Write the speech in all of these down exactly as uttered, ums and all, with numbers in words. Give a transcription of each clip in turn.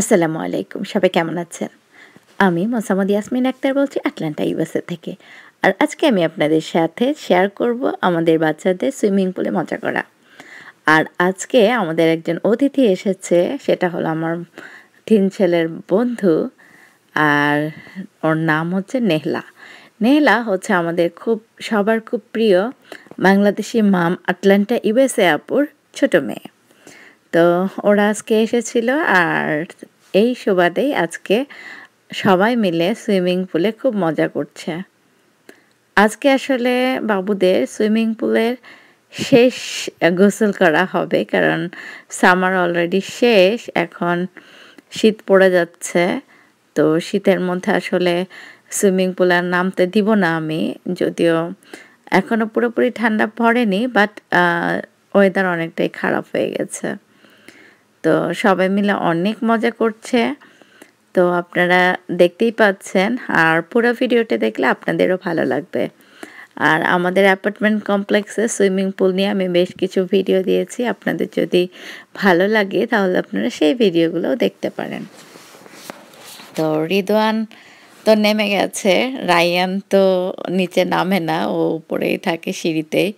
আসসালামু আলাইকুম, সবাই কেমন আছেন? আমি মোসাম্মদ ইয়াসমিন আক্তার বলছি আটলান্টা ইউএসএ থেকে। আর আজকে আমি আপনাদের সাথে শেয়ার করব আমাদের বাচ্চাদের সুইমিং পুলে মজা করা। আর আজকে আমাদের একজন অতিথি এসেছে, সেটা হলো আমার তিন ছেলের বন্ধু, আর ওর নাম হচ্ছে নেহলা। নেহলা হচ্ছে আমাদের খুব সবার খুব প্রিয় বাংলাদেশি মাম আটলান্টা ইউএসএ আপুর ছোট মেয়ে। তো ওরা আজকে এসেছিল, আর এই সুবাদেই আজকে সবাই মিলে সুইমিং পুলে খুব মজা করছে। আজকে আসলে বাবুদের সুইমিং পুলের শেষ গোসল করা হবে, কারণ সামার অলরেডি শেষ, এখন শীত পড়ে যাচ্ছে। তো শীতের মধ্যে আসলে সুইমিং পুল আর নামতে দিব না আমি, যদিও এখনও পুরোপুরি ঠান্ডা পড়েনি, বাট ওয়েদার অনেকটাই খারাপ হয়ে গেছে। তো সবাই মিলে অনেক মজা করছে, তো আপনারা দেখতেই পাচ্ছেন, আর পুরো ভিডিওটা দেখলে আপনাদেরও ভালো লাগবে। আর আমাদের অ্যাপার্টমেন্ট কমপ্লেক্সে সুইমিং পুল নিয়ে আমি বেশ কিছু ভিডিও দিয়েছি, আপনাদের যদি ভালো লাগে তাহলে আপনারা সেই ভিডিওগুলোও দেখতে পারেন। তো রিদওয়ান তো নেমে গেছে, রায়ান তো নিচে নামে না, ও উপরেই থাকে সিঁড়িতেই,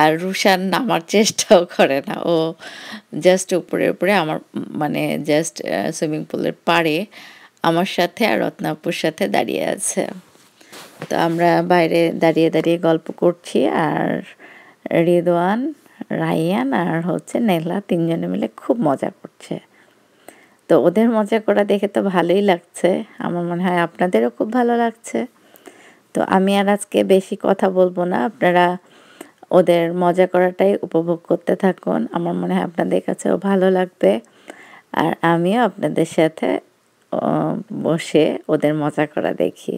আর রুশান নামার চেষ্টাও করে না, ও জাস্ট উপরে উপরে আমার মানে জাস্ট সুইমিং পুলের পাড়ে আমার সাথে আর রত্নাপুর সাথে দাঁড়িয়ে আছে। তো আমরা বাইরে দাঁড়িয়ে দাঁড়িয়ে গল্প করছি, আর রিদওয়ান, রায়ান আর হচ্ছে নেহলা তিনজনে মিলে খুব মজা করছে। তো ওদের মজা করা দেখে তো ভালোই লাগছে, আমার মনে হয় আপনাদেরও খুব ভালো লাগছে। তো আমি আর আজকে বেশি কথা বলবো না, আপনারা ওদের মজা করাটাই উপভোগ করতে থাকুন, আমার মনে হয় আপনাদের কাছেও ভালো লাগবে। আর আমিও আপনাদের সাথে বসে ওদের মজা করা দেখি।